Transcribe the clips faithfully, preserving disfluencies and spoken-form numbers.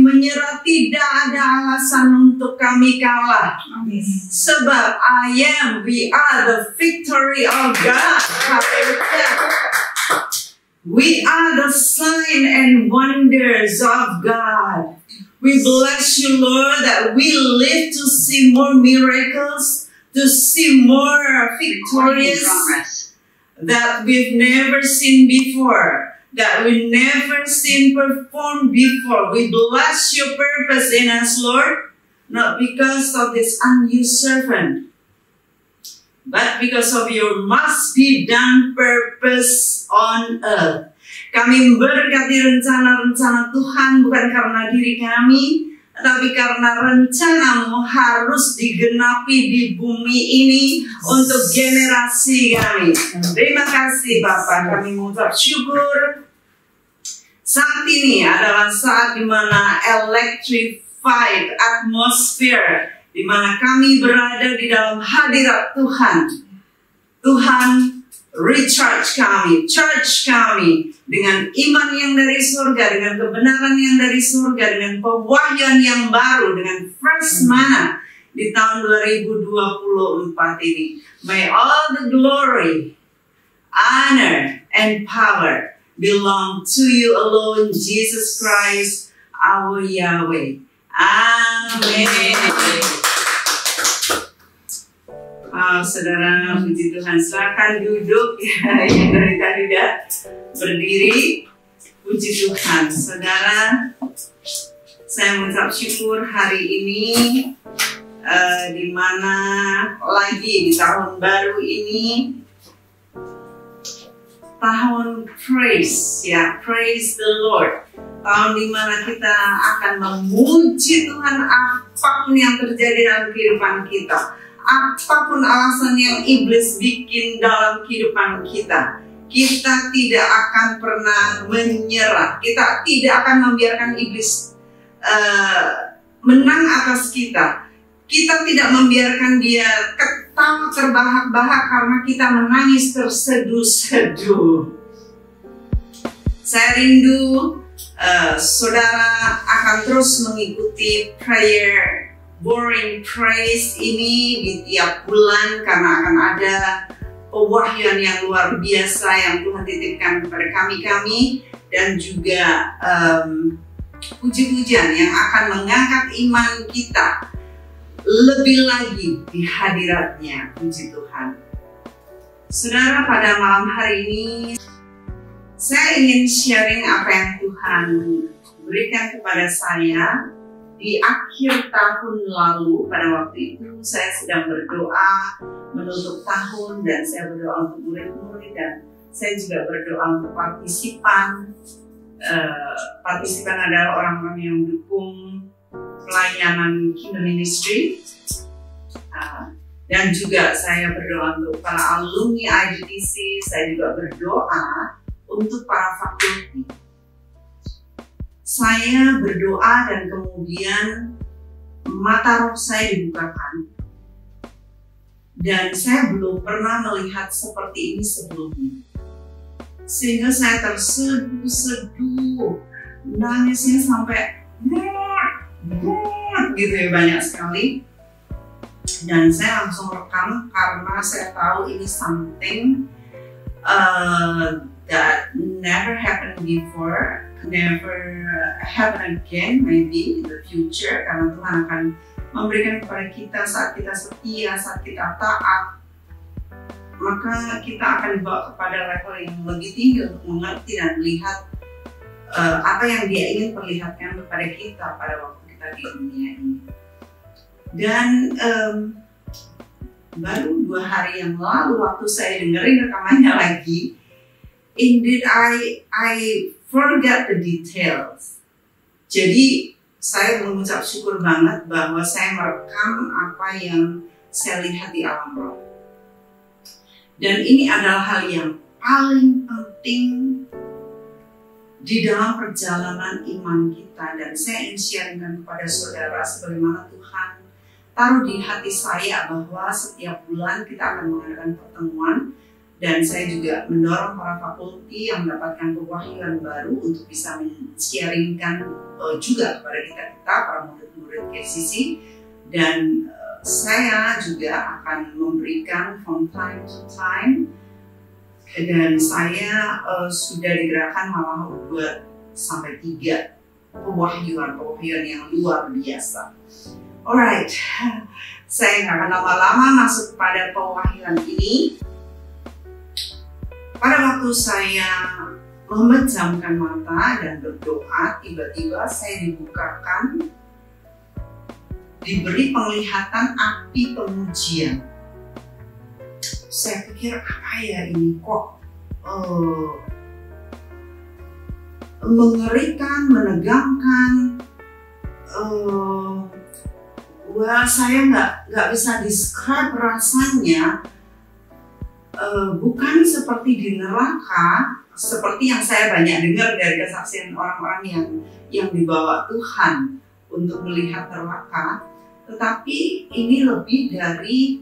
menyerah, tidak ada alasan untuk kami kalah. Amin. Sebab I am, we are the victory of God. Hallelujah. We are the sign and wonders of God. We bless you, Lord, that we live to see more miracles, to see more victorious that we've never seen before, that we never seen performed before. We bless your purpose in us, Lord, not because of this unused servant, but because of your must be done purpose on earth. Kami memberkati rencana-rencana Tuhan bukan karena diri kami, tapi karena rencanamu harus digenapi di bumi ini untuk generasi kami. Terima kasih Bapak, kami mengucap syukur. Saat ini adalah saat dimana electrified atmosphere, dimana kami berada di dalam hadirat Tuhan. Tuhan recharge kami, charge kami dengan iman yang dari surga, dengan kebenaran yang dari surga, dengan pewahyuan yang baru, dengan fresh manna di tahun dua ribu dua puluh empat ini. May all the glory, honor, and power belong to you alone, Jesus Christ, our Yahweh. Amen. Oh, saudara, puji Tuhan, silakan duduk ya, yang dari tadi dah berdiri. Puji Tuhan, saudara, saya mengucap syukur hari ini uh, di mana lagi di tahun baru ini, tahun praise ya, praise the Lord, tahun dimana kita akan memuji Tuhan apapun yang terjadi dalam kehidupan kita. Apapun alasan yang iblis bikin dalam kehidupan kita, kita tidak akan pernah menyerah. Kita tidak akan membiarkan iblis uh, menang atas kita. Kita tidak membiarkan dia ketawa terbahak-bahak karena kita menangis terseduh-seduh. Saya rindu uh, saudara akan terus mengikuti prayer Boring Praise ini di tiap bulan, karena akan ada pewahyuan yang luar biasa yang Tuhan titipkan kepada kami-kami, dan juga um, puji-pujian yang akan mengangkat iman kita lebih lagi di hadiratnya. Puji Tuhan. Saudara, pada malam hari ini saya ingin sharing apa yang Tuhan berikan kepada saya. Di akhir tahun lalu, pada waktu itu saya sedang berdoa menutup tahun, dan saya berdoa untuk murid-murid, dan saya juga berdoa untuk partisipan. Uh, partisipan adalah orang-orang yang mendukung pelayanan Kingdom Ministry, uh, dan juga saya berdoa untuk para alumni I D T C, saya juga berdoa untuk para fakulti. Saya berdoa dan kemudian mata roh saya dibukakan. Dan saya belum pernah melihat seperti ini sebelumnya. Sehingga saya terseduh-seduh, nangisnya sampai gitu ya, banyak sekali. Dan saya langsung rekam karena saya tahu ini something uh, that never happened before. Never happen again, maybe in the future, karena Tuhan akan memberikan kepada kita saat kita setia, saat kita taat, maka kita akan dibawa kepada level yang lebih tinggi untuk mengerti dan melihat uh, apa yang Dia ingin perlihatkan kepada kita pada waktu kita di dunia ini. Dan um, baru dua hari yang lalu, waktu saya dengerin rekamannya lagi, indeed I I forget the details. Jadi saya mengucap syukur banget bahwa saya merekam apa yang saya lihat di alam roh. Dan ini adalah hal yang paling penting di dalam perjalanan iman kita. Dan saya ingin sharingkan kepada saudara sebagaimana Tuhan taruh di hati saya bahwa setiap bulan kita akan mengadakan pertemuan Dan saya juga mendorong para fakulti yang mendapatkan perwakilan baru untuk bisa men-sharingkan uh, juga kepada kita-kita, para murid-murid K C C. Dan uh, saya juga akan memberikan from time to time, dan saya uh, sudah digerakkan malah dua sampai tiga pewahyuan-pewahyuan yang luar biasa. Alright, saya nggak akan lama-lama masuk pada pewahyuan ini. Pada waktu saya memejamkan mata dan berdoa, tiba-tiba saya dibukakan, diberi penglihatan api pengujian. Saya pikir, apa ya ini kok uh, mengerikan, menegangkan. Uh, wah, saya nggak nggak bisa describe rasanya. Uh, bukan seperti di neraka, seperti yang saya banyak dengar dari kesaksian orang-orang yang yang dibawa Tuhan untuk melihat neraka, tetapi ini lebih dari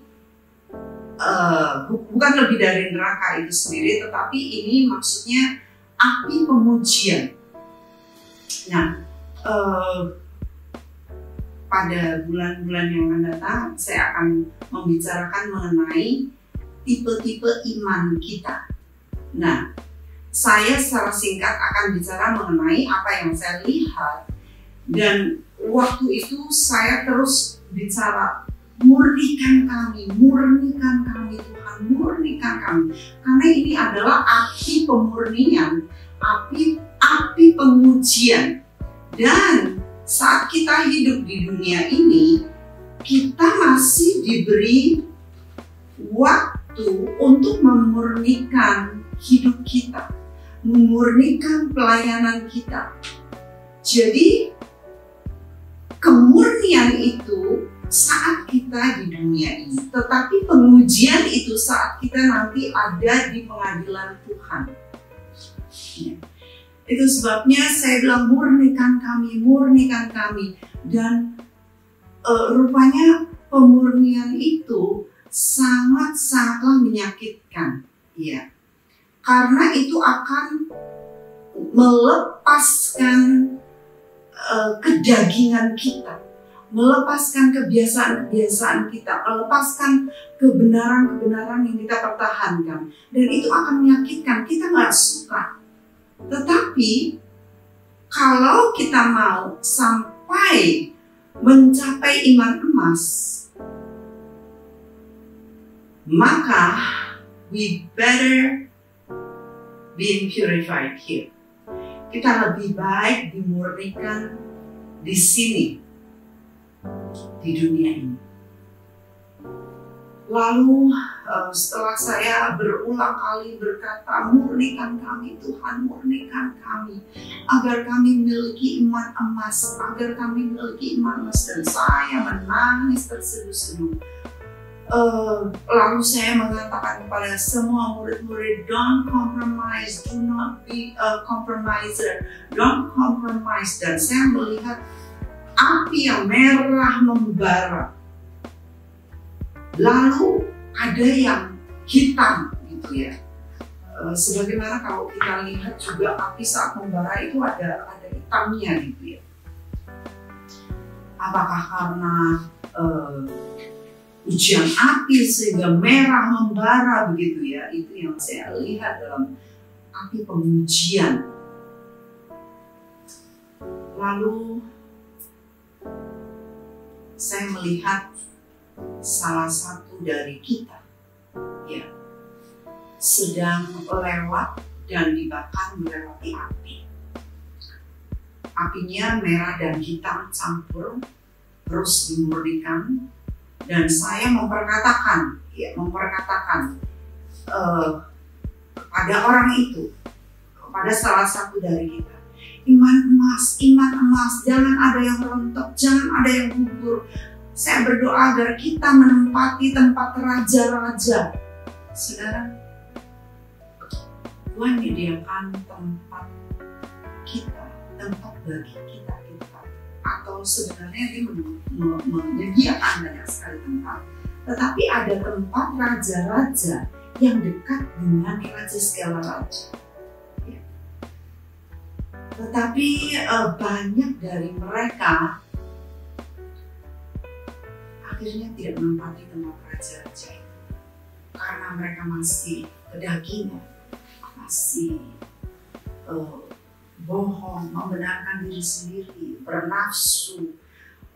uh, bukan lebih dari neraka itu sendiri, tetapi ini maksudnya api pemujian. Nah, uh, pada bulan-bulan yang akan datang, saya akan membicarakan mengenai tipe-tipe iman kita. Nah, saya secara singkat akan bicara mengenai apa yang saya lihat, dan waktu itu saya terus bicara, murnikan kami, murnikan kami Tuhan, murnikan kami, karena ini adalah api pemurnian, api api pengujian. Dan saat kita hidup di dunia ini, kita masih diberi waktu untuk memurnikan hidup kita, memurnikan pelayanan kita. Jadi kemurnian itu saat kita di dunia ini, tetapi pengujian itu saat kita nanti ada di pengadilan Tuhan. Ya. Itu sebabnya saya bilang murnikan kami, murnikan kami. Dan e, rupanya pemurnian itu sangat-sangatlah menyakitkan, ya, karena itu akan melepaskan uh, kedagingan kita, melepaskan kebiasaan-kebiasaan kita, melepaskan kebenaran-kebenaran yang kita pertahankan, dan itu akan menyakitkan, kita nggak suka. Tetapi kalau kita mau sampai mencapai iman emas, maka we better be purified here. Kita lebih baik dimurnikan di sini, di dunia ini. Lalu setelah saya berulang kali berkata, murnikan kami Tuhan, murnikan kami, agar kami memiliki iman emas, agar kami memiliki iman emas, dan saya menangis terseduh-seduh. Uh, lalu saya mengatakan kepada semua murid-murid, don't compromise, do not be a compromiser, don't compromise. Dan saya melihat api yang merah membara, lalu ada yang hitam gitu ya. Uh, sebagaimana kalau kita lihat juga api saat membara itu ada ada hitamnya gitu ya. Apakah karena uh, ujian api sehingga merah membara begitu ya? Itu yang saya lihat dalam api pengujian. Lalu saya melihat salah satu dari kita ya sedang lewat dan dibakar melewati api. Apinya merah dan hitam campur, terus dimurnikan. Dan saya memperkatakan, ya, memperkatakan uh, kepada orang itu, kepada salah satu dari kita, iman emas, iman emas, jangan ada yang rontok, jangan ada yang gugur. Saya berdoa agar kita menempati tempat raja-raja. Saudara, Tuhan menyediakan tempat kita, tempat bagi kita. Atau sebenarnya dia menyediakan banyak sekali tempat, tetapi ada tempat raja-raja yang dekat dengan raja segala raja. Ya. Tetapi uh, banyak dari mereka akhirnya tidak menempati tempat raja-raja itu karena mereka masih kedagingan, masih uh, bohong, membenarkan diri sendiri, bernafsu,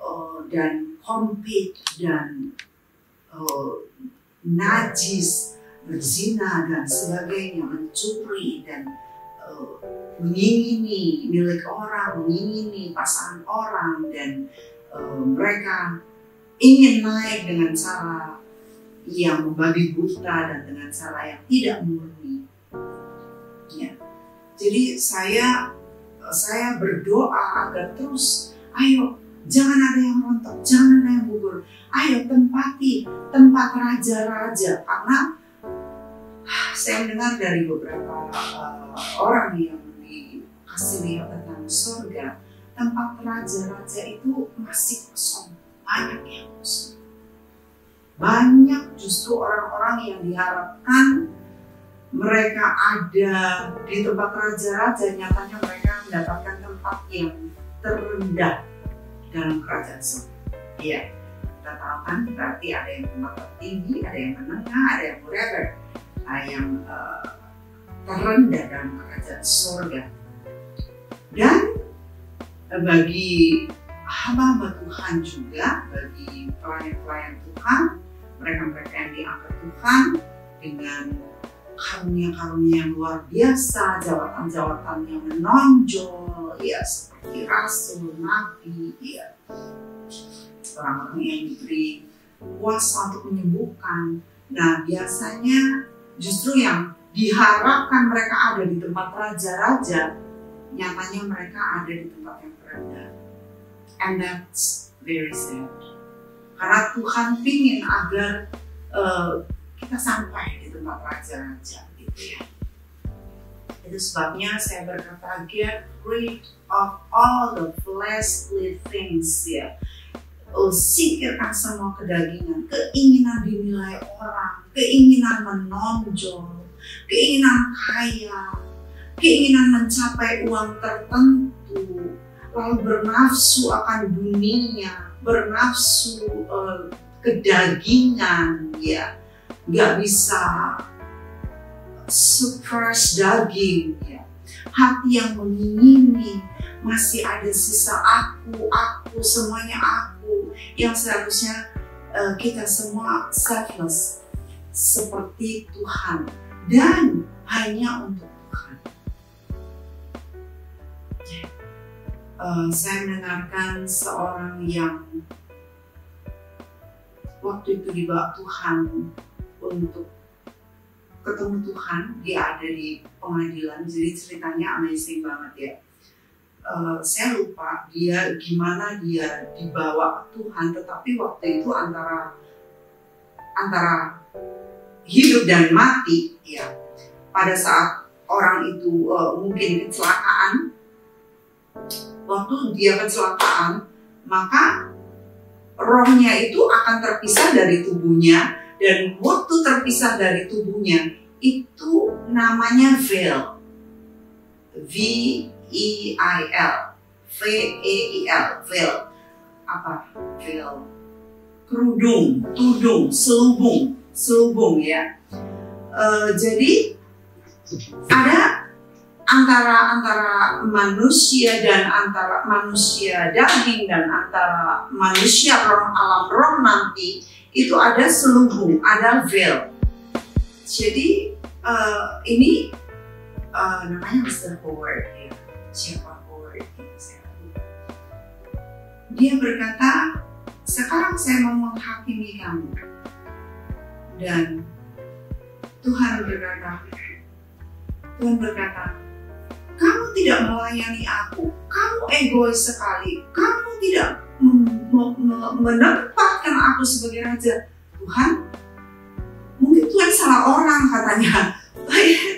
uh, dan kompet, dan uh, najis, berzina, dan sebagainya, mencuri, dan uh, mengingini milik orang, mengingini pasangan orang, dan uh, mereka ingin naik dengan cara yang membabi buta dan dengan cara yang tidak murni. Ya. Jadi saya saya berdoa agar terus, ayo jangan ada yang rontok, jangan ada yang gugur. Ayo tempati tempat raja-raja, karena saya mendengar dari beberapa uh, orang yang dikasih lihat tentang surga, tempat raja-raja itu masih kosong, banyak yang kosong. Banyak justru orang-orang yang diharapkan mereka ada di tempat raja-raja, nyatanya mereka mendapatkan tempat yang terendah dalam kerajaan surga. Iya, kita tahu kan, berarti ada yang tempat tertinggi, ada yang menengah, ada yang whatever, ada yang uh, terendah dalam kerajaan surga. Dan bagi hamba-hamba Tuhan juga, bagi pelayan-pelayan Tuhan, mereka-mereka yang diangkat Tuhan dengan karunia-karunia yang luar biasa, jawatan-jawatan yang menonjol, ya, seperti rasul, nabi, ya, orang-orang yang diberi kuasa untuk menyembuhkan. Nah, biasanya justru yang diharapkan mereka ada di tempat raja-raja, nyatanya mereka ada di tempat yang terendah. And that's very sad. Karena Tuhan ingin agar uh, kita sampai di tempat raja-raja, gitu ya. Itu sebabnya saya berkata, get rid of all the fleshly things, ya. Oh, singkirkan semua kedagingan, keinginan dinilai orang, keinginan menonjol, keinginan kaya, keinginan mencapai uang tertentu, lalu bernafsu akan dunia, bernafsu uh, kedagingan, ya. Gak bisa suppress daging, ya. Hati yang mengingini, masih ada sisa aku, aku, semuanya aku, yang seharusnya uh, kita semua selfless seperti Tuhan dan hanya untuk Tuhan. Uh, saya mendengarkan seorang yang waktu itu dibawa Tuhan untuk ketemu Tuhan, dia ada di pengadilan, jadi ceritanya amazing banget ya. Uh, saya lupa dia gimana dia dibawa Tuhan, tetapi waktu itu antara antara hidup dan mati ya. Pada saat orang itu uh, mungkin kecelakaan, waktu dia kecelakaan maka rohnya itu akan terpisah dari tubuhnya. Dan waktu terpisah dari tubuhnya itu namanya veil, V E I L, V E I L, veil, apa? Veil, kerudung, tudung, selubung, selubung ya. E, jadi ada antara antara manusia dan antara manusia daging dan antara manusia roh, alam roh nanti. Itu ada selubung, ada veil. Jadi uh, ini uh, namanya Master Howard ya, siapa Howard itu saya lupa. Dia berkata, sekarang saya mau menghakimi kamu. Dan Tuhan berkata, Tuhan berkata, kamu tidak melayani aku, kamu egois sekali, kamu tidak menempatkan aku sebagai raja. Tuhan, mungkin Tuhan salah orang katanya.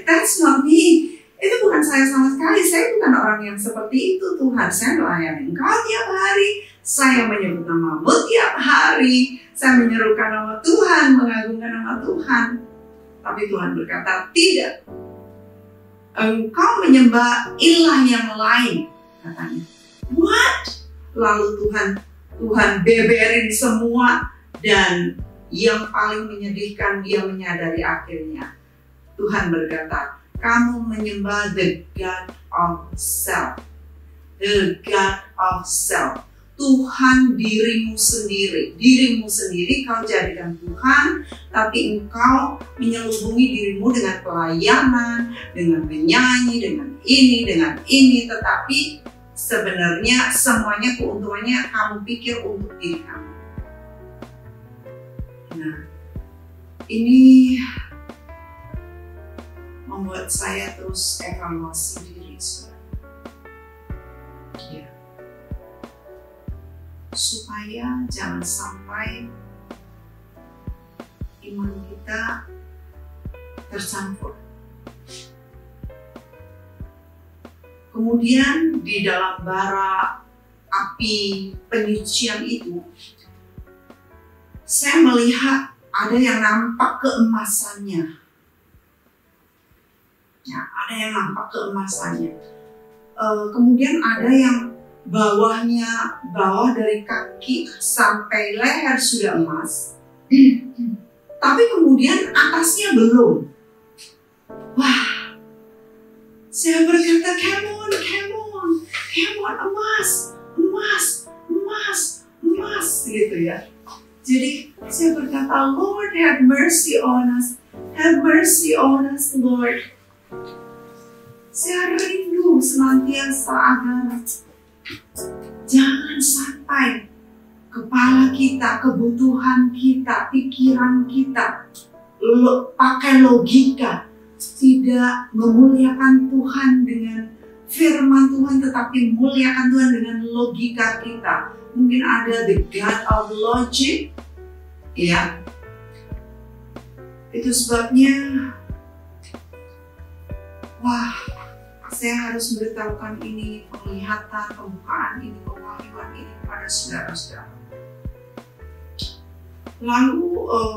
That's not me. Itu bukan saya sama sekali. Saya bukan orang yang seperti itu, Tuhan. Saya melayani Engkau tiap hari. Saya menyebut namamu tiap hari. Saya menyerukan nama Tuhan, mengagungkan nama Tuhan. Tapi Tuhan berkata, tidak. Engkau menyembah ilah yang lain, katanya. What? Lalu Tuhan, Tuhan beberin semua. Dan yang paling menyedihkan, dia menyadari akhirnya. Tuhan berkata, kamu menyembah the God of self. The God of self. Tuhan dirimu sendiri. Dirimu sendiri kau jadikan Tuhan, tapi engkau menyelubungi dirimu dengan pelayanan, dengan menyanyi, dengan ini, dengan ini. Tetapi sebenarnya semuanya keuntungannya kamu pikir untuk diri kamu. Nah, ini membuat saya terus evaluasi diri saya. Ya. Supaya jangan sampai iman kita tercampur. Kemudian di dalam bara api penyucian itu, saya melihat ada yang nampak keemasannya. Ya, ada yang nampak keemasannya. E, kemudian ada yang bawahnya, bawah dari kaki sampai leher sudah emas, tapi kemudian atasnya belum. Wah, saya berkata, come on, come on, come on, emas, emas, emas, emas, gitu ya. Jadi saya berkata, Lord, have mercy on us, have mercy on us, Lord. Saya rindu senantiasa agar jangan sampai kepala kita, kebutuhan kita, pikiran kita lo, pakai logika, tidak memuliakan Tuhan dengan firman Tuhan, tetapi memuliakan Tuhan dengan logika kita. Mungkin ada the God of logic, ya. Itu sebabnya, wah, saya harus memberitahukan ini, penglihatan, pembukaan ini, pengalaman ini kepada saudara-saudara. Lalu uh,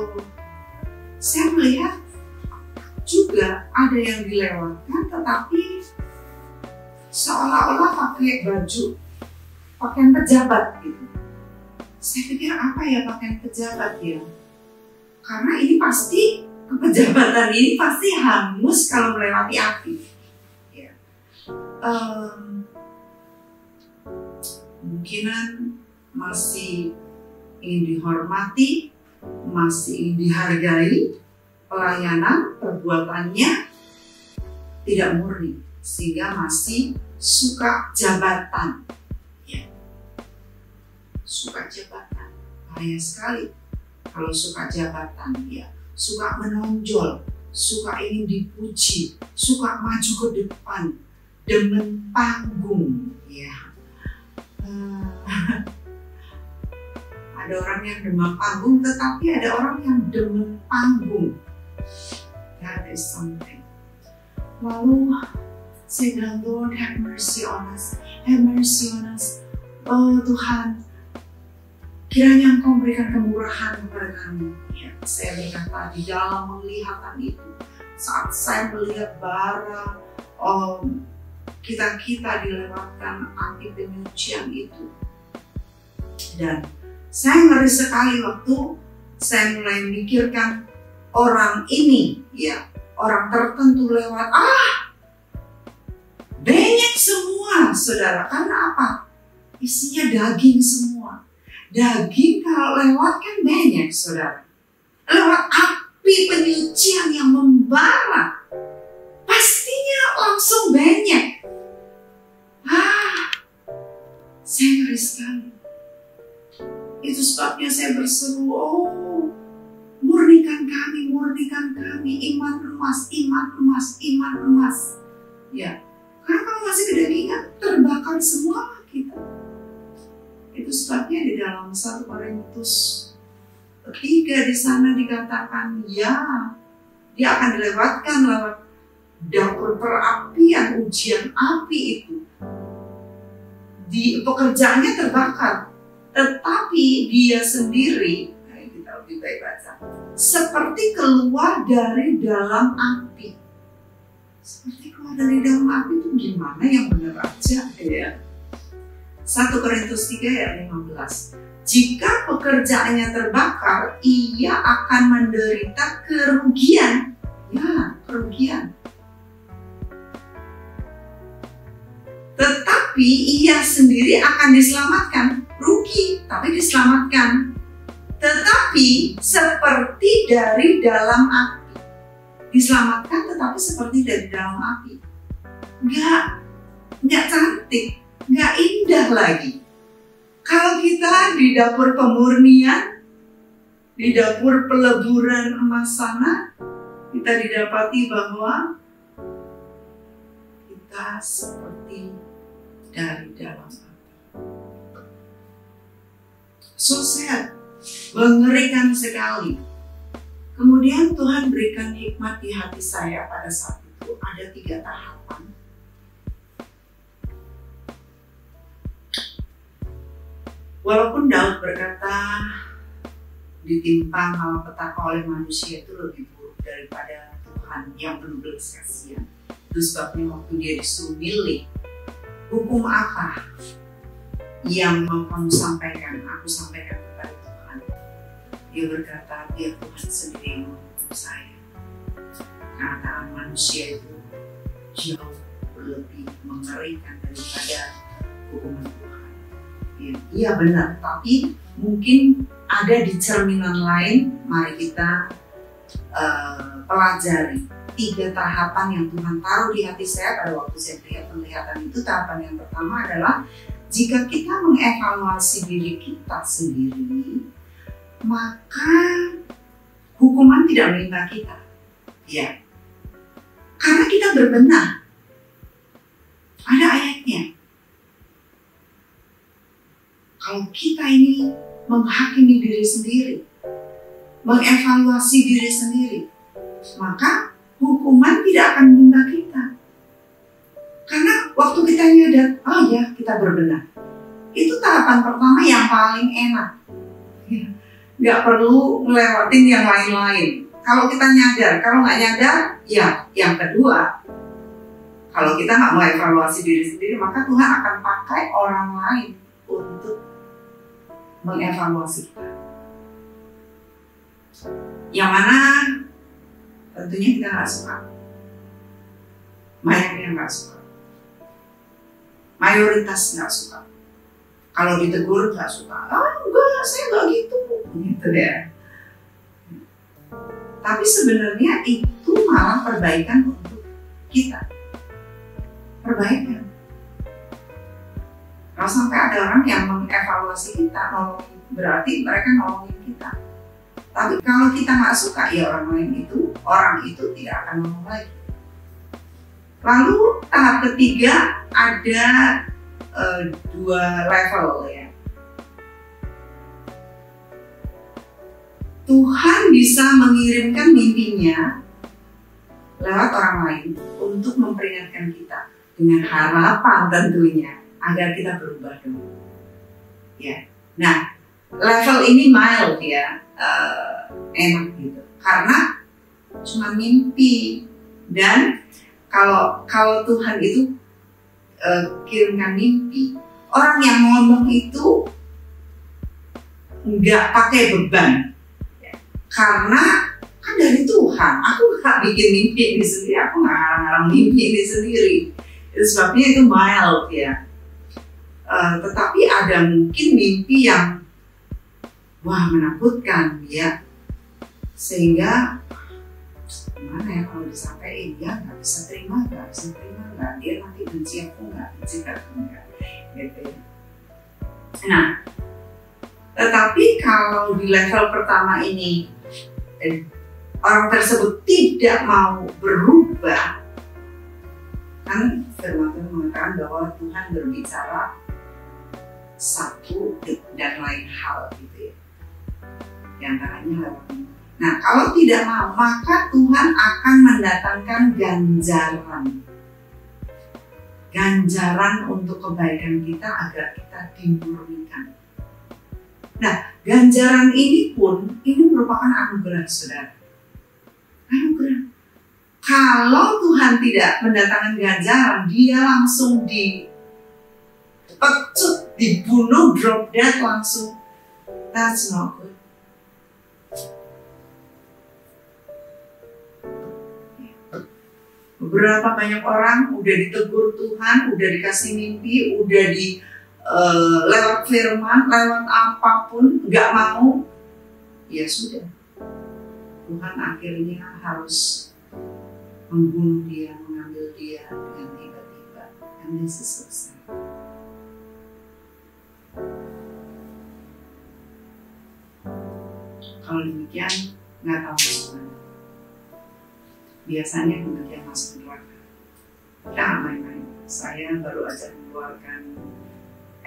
saya melihat juga ada yang dilewatkan, tetapi seolah-olah pakai baju, pakaian pejabat gitu. Saya pikir, apa ya pakaian pejabat ya? Karena ini pasti kepejabatan ini pasti hangus kalau melewati api. Um, mungkinan masih ingin dihormati, masih ingin dihargai, pelayanan perbuatannya tidak murni, sehingga masih suka jabatan, ya. Suka jabatan, bahaya sekali kalau suka jabatan, ya. Suka menonjol, suka ingin dipuji, suka maju ke depan, demen panggung, ya. Uh, ada orang yang demen panggung, tetapi ada orang yang demen panggung. That is something. Lalu saya bilang, Lord, have mercy on us, have mercy on us. Oh Tuhan, kiranya Engkau memberikan kemurahan kepada kami. Ya, saya berkata di dalam penglihatan itu, saat saya melihat bara, um, kita-kita dilewatkan api penyucian itu. Dan saya ngeri sekali waktu saya mulai memikirkan orang ini, ya, orang tertentu lewat. Ah, banyak semua, saudara. Karena apa? Isinya daging semua. Daging kalau lewat kan banyak, saudara. Lewat api penyucian yang membara, pastinya langsung banyak. Ah, saya ngeri sekali. Itu sebabnya saya berseru, oh, murnikan kami, murnikan kami, iman emas, iman emas, iman emas. Ya, karena kalau masih kedagingan, terbakar semua kita. Itu sebabnya di dalam satu Korintus tiga di sana dikatakan, ya, dia akan dilewatkan lewat dapur perapian, ujian api itu. Di pekerjaannya terbakar, tetapi dia sendiri, nah, kita lebih baik baca, seperti keluar dari dalam api. Seperti keluar dari dalam api itu gimana yang benar aja ya. satu Korintus tiga ayat lima belas. Jika pekerjaannya terbakar, ia akan menderita kerugian. Ya, kerugian. Tetapi ia sendiri akan diselamatkan. Rugi, tapi diselamatkan. Tetapi seperti dari dalam api. Diselamatkan tetapi seperti dari dalam api. Nggak, nggak cantik, nggak indah lagi. Kalau kita di dapur pemurnian, di dapur peleburan emas sana, kita didapati bahwa kita seperti dari dalam api. So sad, mengerikan sekali. Kemudian Tuhan berikan hikmat di hati saya pada saat itu. Ada tiga tahapan. Walaupun Daud berkata ditimpa malapetaka oleh manusia itu lebih buruk daripada Tuhan yang penuh belas kasihan. Itu sebabnya waktu dia disuruh milih hukum apa yang mau kamu sampaikan, aku sampaikan kepada Tuhan. Dia berkata, dia Tuhan sendiri menghukum saya. Kata manusia itu jauh lebih mengerikan daripada hukuman Tuhan. Ya, iya benar, tapi mungkin ada di cerminan lain. Mari kita uh, pelajari tiga tahapan yang Tuhan taruh di hati saya pada waktu saya melihat penglihatan itu. Tahapan yang pertama adalah jika kita mengevaluasi diri kita sendiri, maka hukuman tidak menimpa kita, ya, karena kita berbenah. Ada ayatnya. Kalau kita ini menghakimi diri sendiri, mengevaluasi diri sendiri, maka hukuman tidak akan menimpa kita. Karena waktu kita nyadar, oh ya kita berbenah. Itu tahapan pertama yang paling enak. Nggak perlu ngelewatin yang lain-lain. Kalau kita nyadar, kalau nggak nyadar, ya yang kedua. Kalau kita nggak mengevaluasi diri sendiri, maka Tuhan akan pakai orang lain untuk mengevaluasi kita. Yang mana tentunya kita nggak suka, banyak yang nggak suka, mayoritas nggak suka. Kalau ditegur nggak suka, ah enggak, saya nggak gitu, gitu deh. Tapi sebenarnya itu malah perbaikan untuk kita, perbaikan. Kalau sampai ada orang yang mengevaluasi kita, nolongin, berarti mereka nolongin kita. Tapi kalau kita nggak suka, ya orang lain itu, orang itu tidak akan nolong lagi. Lalu tahap ketiga ada e, dua level ya. Tuhan bisa mengirimkan mimpinya lewat orang lain untuk memperingatkan kita dengan harapan tentunya agar kita berubah dulu. Ya, nah level ini mild ya, e, enak gitu karena cuma mimpi. Dan Kalau kalau Tuhan itu uh, kirimkan mimpi, orang yang ngomong itu nggak pakai beban, ya. Karena kan dari Tuhan. Aku nggak bikin mimpi ini sendiri, aku nggak ngarang-ngarang mimpi ini sendiri. Itu sebabnya itu mild ya. Uh, tetapi ada mungkin mimpi yang wah menakutkan ya, sehingga gimana ya kalau disampaikan, dia nggak bisa terima, nggak bisa terima, nggak, dia nanti benci aku, nggak benci aku, nggak, gitu ya. Nah, tetapi kalau di level pertama ini eh, orang tersebut tidak mau berubah, kan firman Tuhan mengatakan bahwa Tuhan berbicara satu dan lain hal gitu ya, di antaranya lewat ini. Nah, kalau tidak mau, maka Tuhan akan mendatangkan ganjaran. Ganjaran untuk kebaikan kita agar kita dimurnikan. Nah, ganjaran ini pun ini merupakan anugerah, saudara. Anugerah. Kalau Tuhan tidak mendatangkan ganjaran, dia langsung dipecut, dibunuh, drop dead langsung. That's not good. Berapa banyak orang udah ditegur Tuhan, udah dikasih mimpi, udah di uh, lewat firman, lewat apapun, nggak mau, ya sudah. Tuhan akhirnya harus membunuh dia, mengambil dia dengan tiba-tiba. And this is so sad. Kalau demikian, nggak tahu gimana. Biasanya kemudian masuk neraka. Nah, main-main. Saya baru aja mengeluarkan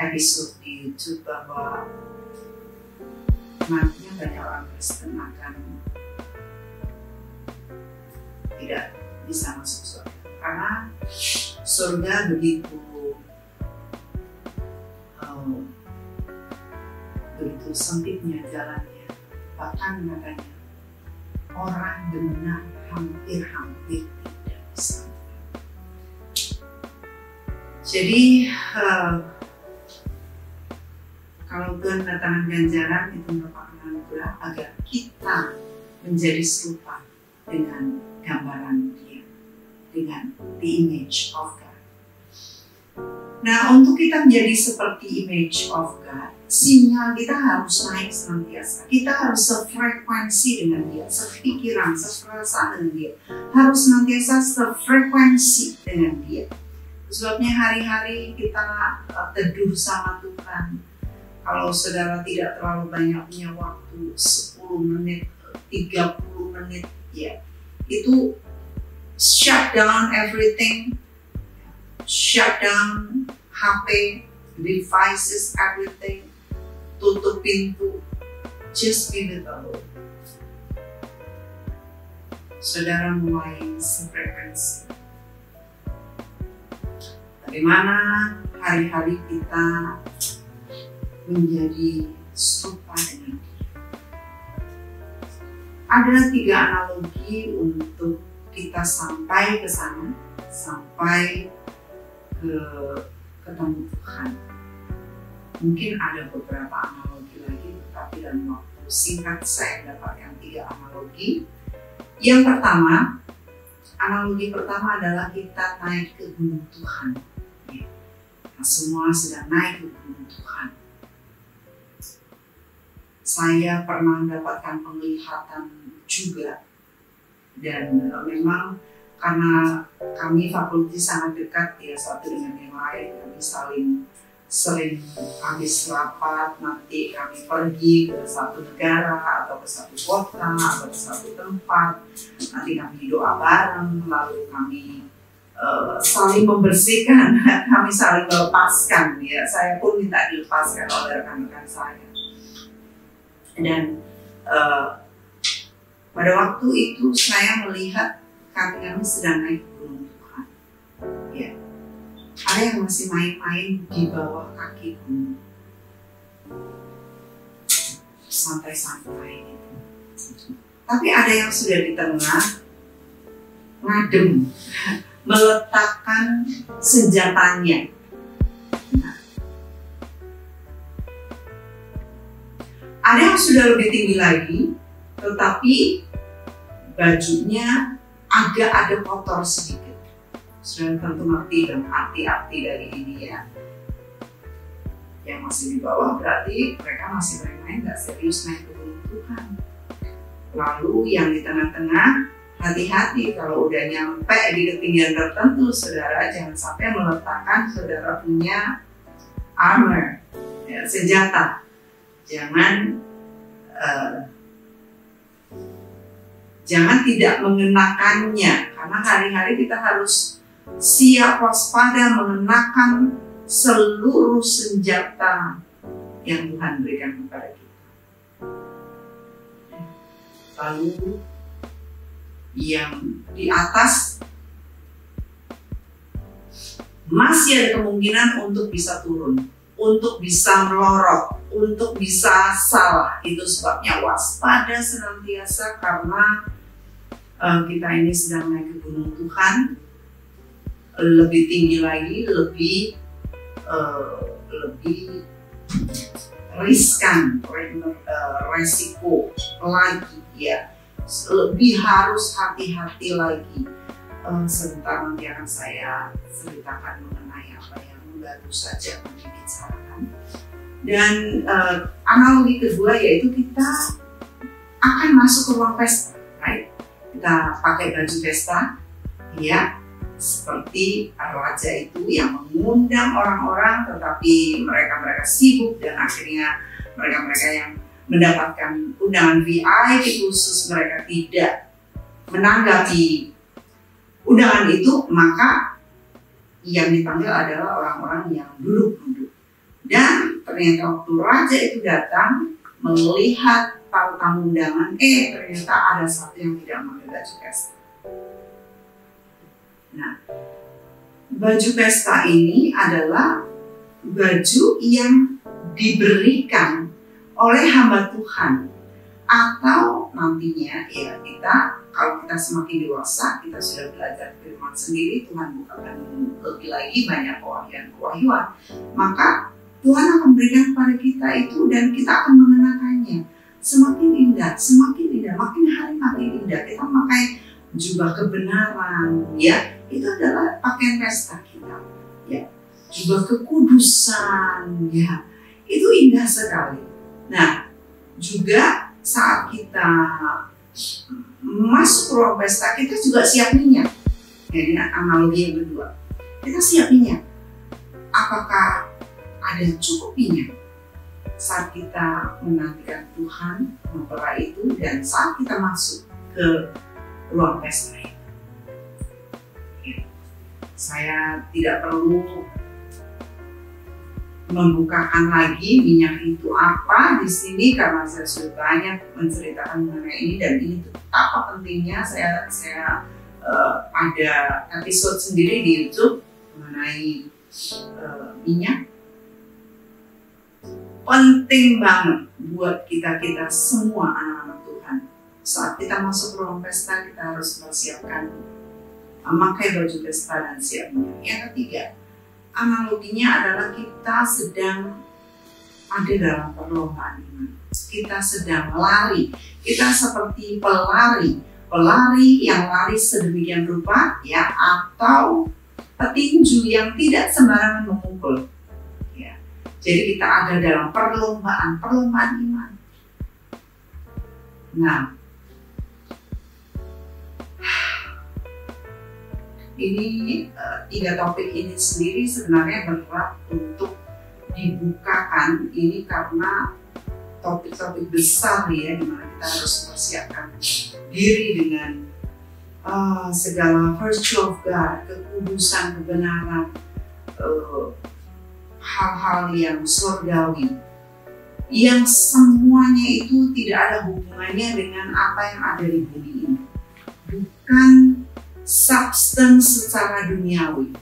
episode di YouTube bahwa nantinya banyak orang Kristen akan tidak bisa masuk surga. Karena surga begitu oh, begitu sempitnya jalannya. Bahkan katanya orang benar hampir-hampir tidak bisa. Jadi uh, kalau kedatangan ganjaran itu merupakan anugerah agar kita menjadi serupa dengan gambaran dia, dengan the image of God. Nah, untuk kita menjadi seperti image of God, sinyal kita harus naik senantiasa. Kita harus sefrekuensi dengan dia, sepikiran, seperasaan dengan dia. Harus senantiasa sefrekuensi dengan dia. Sebabnya hari-hari kita teduh sama Tuhan. Kalau saudara tidak terlalu banyak punya waktu, sepuluh menit, tiga puluh menit, ya itu shut down everything, shut down H P, devices, everything. Tutup pintu, just be with the Lord. Saudara mulai sefrekuensi. Bagaimana hari-hari kita menjadi serupa dengan dia? Ada tiga analogi untuk kita sampai ke sana, sampai ke ketemu Tuhan. Mungkin ada beberapa analogi lagi, tetapi dalam waktu singkat saya mendapatkan tiga analogi. Yang pertama, analogi pertama adalah kita naik ke gunung Tuhan. Ya. Nah, semua sedang naik ke gunung Tuhan. Saya pernah mendapatkan penglihatan juga, dan memang karena kami fakulti sangat dekat ya satu dengan yang lain, kami saling sering habis rapat, nanti kami pergi ke satu negara atau ke satu kota atau ke satu tempat, nanti kami doa bareng, lalu kami uh, saling membersihkan, kami saling melepaskan ya. Saya pun minta dilepaskan oleh rekan-rekan saya. Dan uh, pada waktu itu saya melihat kami kami sedang naik gunung Tuhan ya. Ada yang masih main-main di bawah kaki gunung, santai-santai gitu. Tapi ada yang sudah di tengah, ngadem, meletakkan senjatanya. Nah. Ada yang sudah lebih tinggi lagi, tetapi bajunya agak ada kotor sedikit. Sudah tentu ngerti dan hati-hati dari ini ya. Yang masih di bawah berarti mereka masih main-main, gak serius naik ke gunung Tuhan. Lalu yang di tengah-tengah, hati-hati kalau udah nyampe di ketinggian tertentu, saudara jangan sampai meletakkan saudara punya armor, ya, senjata. Jangan uh, jangan tidak mengenakannya, karena hari-hari kita harus siap waspada mengenakan seluruh senjata yang Tuhan berikan kepada kita. Lalu yang di atas masih ada kemungkinan untuk bisa turun, untuk bisa melorot, untuk bisa salah. Itu sebabnya waspada senantiasa, karena uh, kita ini sedang naik ke gunung Tuhan lebih tinggi lagi, lebih uh, lebih riskan, resiko lagi ya, lebih harus hati-hati lagi. Uh, sebentar nanti akan saya ceritakan mengenai apa yang baru saja dibicarakan. Dan uh, analogi kedua yaitu kita akan masuk ke ruang pesta, right? Kita pakai baju pesta, ya, seperti raja itu yang mengundang orang-orang, tetapi mereka-mereka sibuk dan akhirnya mereka-mereka yang mendapatkan undangan V I P khusus mereka tidak menanggapi undangan itu, maka yang dipanggil adalah orang-orang yang duduk-duduk. Dan ternyata waktu raja itu datang melihat tamu-tamu undangan, eh ternyata ada satu yang tidak memakai baju pesta. Nah, baju pesta ini adalah baju yang diberikan oleh hamba Tuhan, atau nantinya ya kita, kalau kita semakin dewasa, kita sudah belajar firman sendiri, Tuhan bukakan lebih lagi banyak kewahyuan-kewahyuan, maka Tuhan akan berikan kepada kita itu dan kita akan mengenakannya. Semakin indah, semakin indah, makin hari makin indah. Kita memakai jubah kebenaran, ya, itu adalah pakaian pesta kita, ya, jubah kekudusan, ya, itu indah sekali. Nah, juga saat kita masuk ruang pesta, kita juga siap minyak. Jadi analogi yang kedua, kita siap minyak. Apakah ada cukup minyak saat kita menantikan Tuhan mempelai itu dan saat kita masuk ke ruang pesta itu? Ya. Saya tidak perlu membukakan lagi minyak itu apa di sini, karena saya sudah banyak menceritakan mengenai ini, dan ini betapa pentingnya. Saya saya uh, ada episode sendiri di YouTube mengenai uh, minyak. Penting banget buat kita kita semua anak-anak Tuhan. Saat kita masuk ruang pesta, kita harus persiapkan, memakai baju pesta dan siap minyak. Yang ketiga, analoginya adalah kita sedang ada dalam perlombaan iman. Kita sedang lari. Kita seperti pelari, pelari yang lari sedemikian rupa, ya, atau petinju yang tidak sembarangan memukul. Ya. Jadi kita ada dalam perlombaan, perlombaan iman. Nah, ini uh, tiga topik ini sendiri sebenarnya berat untuk dibukakan ini, karena topik-topik besar ya, dimana kita harus persiapkan diri dengan uh, segala virtue of God, kekudusan, kebenaran, hal-hal uh, yang surgawi, yang semuanya itu tidak ada hubungannya dengan apa yang ada di bumi ini, bukan substance secara duniawi,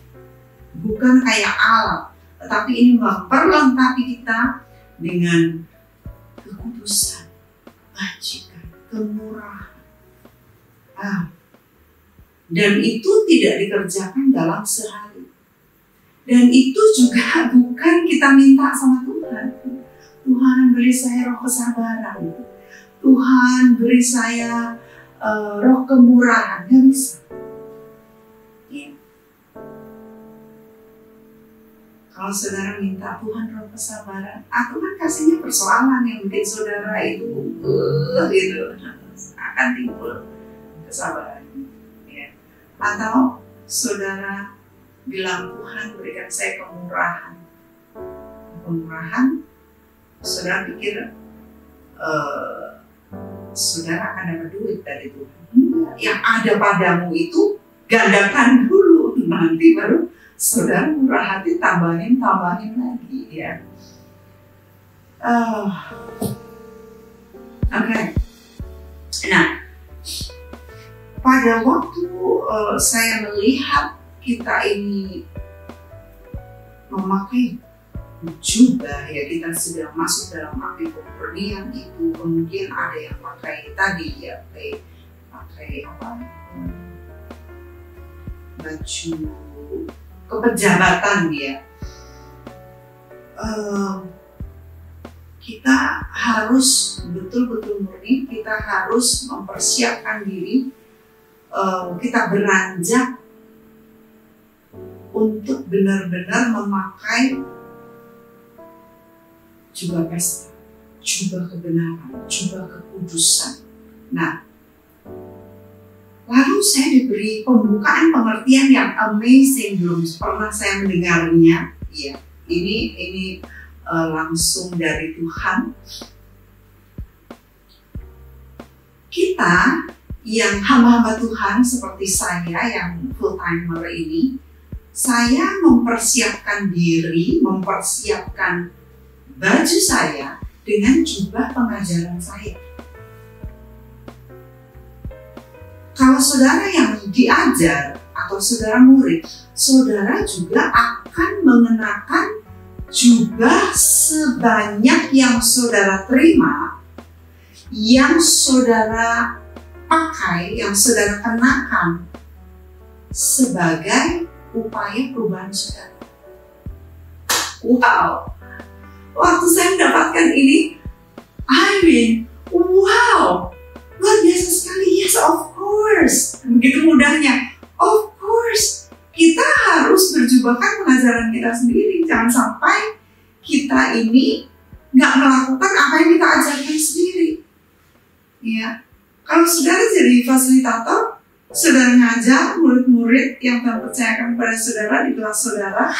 bukan kayak alat, tetapi ini memperlengkapi kita dengan kekudusan, kebajikan, kemurahan, ah. Dan itu tidak dikerjakan dalam sehari, dan itu juga bukan kita minta sama Tuhan. Tuhan, beri saya roh kesabaran, Tuhan beri saya uh, roh kemurahan, gak bisa. Kalau saudara minta Tuhan roh kesabaran, aku kan kasihnya persoalan yang mungkin saudara itu uh, gitu, akan timbul kesabaran. Ya. Atau saudara bilang, Tuhan berikan saya kemurahan. Kemurahan, saudara pikir uh, saudara akan dapat duit dari Tuhan. Enggak. Yang ada padamu itu gandakan dulu, nanti baru saudara murah hati, tambahin, tambahin lagi ya. Uh, Oke, okay. Nah, pada waktu uh, saya melihat kita ini memakai juga ya kita sedang masuk dalam aktif pepergian itu. Kemudian ada yang pakai tadi ya pakai, pakai apa baju kepejabatan ya. Uh, kita harus betul-betul murni, kita harus mempersiapkan diri, uh, kita beranjak untuk benar-benar memakai jubah pesta, jubah kebenaran, jubah kekudusan. Nah, lalu saya diberi pembukaan pengertian yang amazing, belum pernah saya mendengarnya. Iya, ini ini uh, langsung dari Tuhan. Kita yang hamba-hamba Tuhan seperti saya yang full timer ini, saya mempersiapkan diri, mempersiapkan baju saya dengan jubah pengajaran saya. Kalau saudara yang diajar atau saudara murid, saudara juga akan mengenakan jubah sebanyak yang saudara terima, yang saudara pakai, yang saudara kenakan sebagai upaya perubahan saudara. Wow! Waktu saya mendapatkan ini, I mean, wow, luar biasa sekali. Yes, of course, begitu mudahnya. Of course, kita harus berjubahkan pengajaran kita sendiri. Jangan sampai kita ini nggak melakukan apa yang kita ajarkan sendiri. Ya, kalau saudara jadi fasilitator, saudara ngajar murid-murid yang terpercayakan pada saudara di kelas saudara,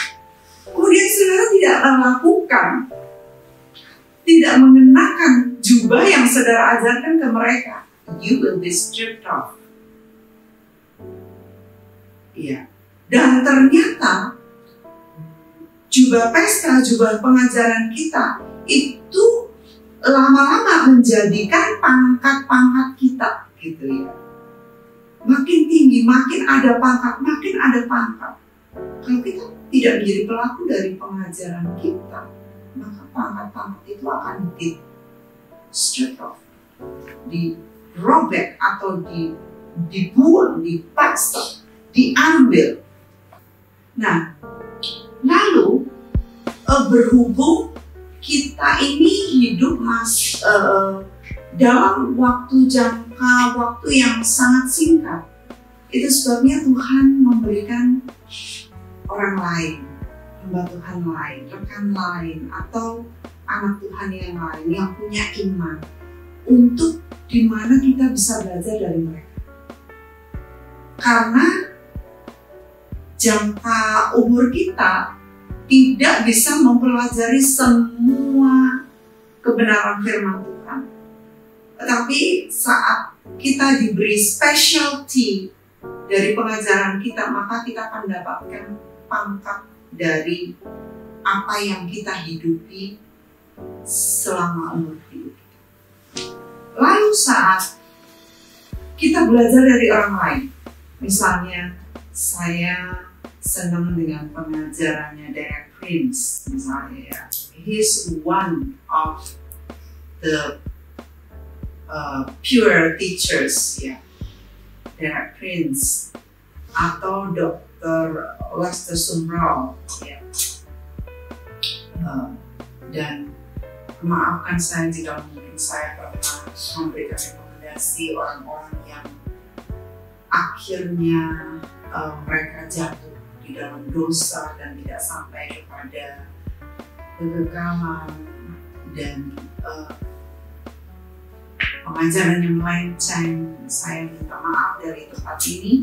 kemudian saudara tidak melakukan, tidak mengenakan jubah yang saudara ajarkan ke mereka, you will be stripped off. Ya. Dan ternyata jubah pesta, jubah pengajaran kita itu lama-lama menjadikan pangkat-pangkat kita, gitu ya. Makin tinggi, makin ada pangkat, makin ada pangkat. Kalau kita tidak menjadi pelaku dari pengajaran kita, maka pangkat-pangkat itu akan di strip off, di robek atau di dibuang, dipaksa, diambil. Nah, lalu berhubung kita ini hidup mas uh, dalam waktu jangka waktu yang sangat singkat, itu sebabnya Tuhan memberikan orang lain, hamba Tuhan lain, rekan lain, atau anak Tuhan yang lain yang punya iman, untuk dimana kita bisa belajar dari mereka. Karena jangka umur kita tidak bisa mempelajari semua kebenaran firman Tuhan. Tetapi saat kita diberi specialty dari pengajaran kita, maka kita akan mendapatkan pangkat dari apa yang kita hidupi selama umur hidup. Lalu saat kita belajar dari orang lain, misalnya saya senang dengan pengajarannya Derek Prince, misalnya ya, he's one of the uh, pure teachers ya, Derek Prince atau Doktor Lester Sumrall ya. Uh, dan maafkan saya jika mungkin saya pernah memberikan rekomendasi orang-orang yang akhirnya uh, mereka jatuh di dalam dosa dan tidak sampai kepada kegagaman dan uh, pengajaran yang melenceng. Saya minta maaf dari tempat ini.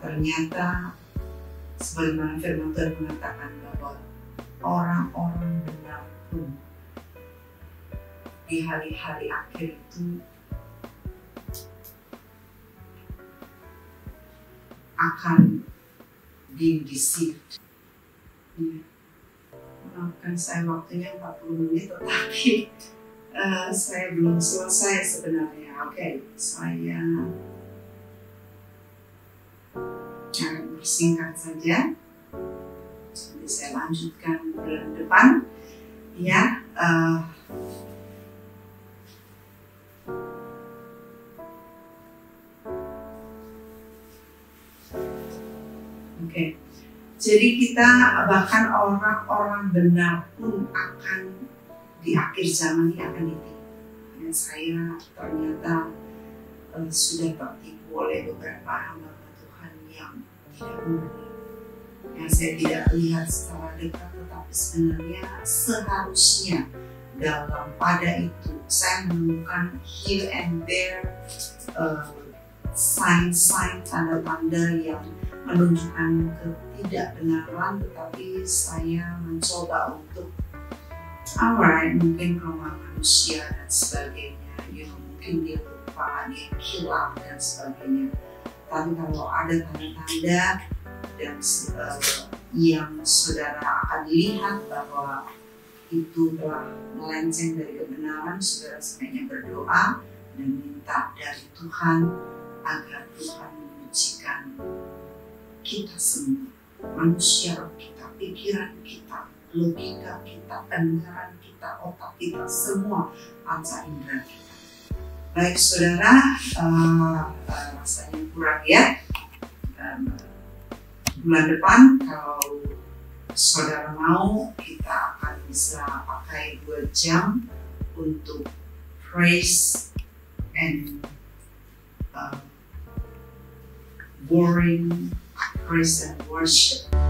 Ternyata sebagaimana firman Tuhan mengatakan bahwa orang-orang benar pun di hari-hari akhir itu akan dideceived. Ya. Maafkan saya waktunya empat puluh menit, tetapi uh, saya belum selesai sebenarnya. Oke, okay. Saya akan bersingkat saja. Jadi saya lanjutkan bulan depan ya. Uh, Oke, okay. Jadi kita bahkan orang-orang benar pun akan di akhir zaman ini akan ditipu. Ya, saya ternyata uh, sudah tertipu oleh beberapa hamba Tuhan yang tidak murni. Yang saya tidak lihat secara dekat, tetapi sebenarnya seharusnya dalam pada itu saya menemukan here and there uh, sign-sign, tanda-tanda yang menunjukkan ketidakbenaran, tetapi saya mencoba untuk alright, mungkin kelemahan manusia dan sebagainya, you know, mungkin dia lupa, dia hilaf dan sebagainya. Tapi kalau ada tanda-tanda dan uh, yang saudara akan lihat bahwa itu telah melenceng dari kebenaran, saudara sebaiknya berdoa dan minta dari Tuhan agar Tuhan menyucikan kita semua, manusia kita, pikiran kita, logika kita, pendengaran kita, otak kita, semua panca indera kita. Baik saudara, uh, uh, rasanya kurang ya. Um, bulan depan kalau saudara mau, kita akan bisa pakai dua jam untuk praise and uh, boring praise and worship.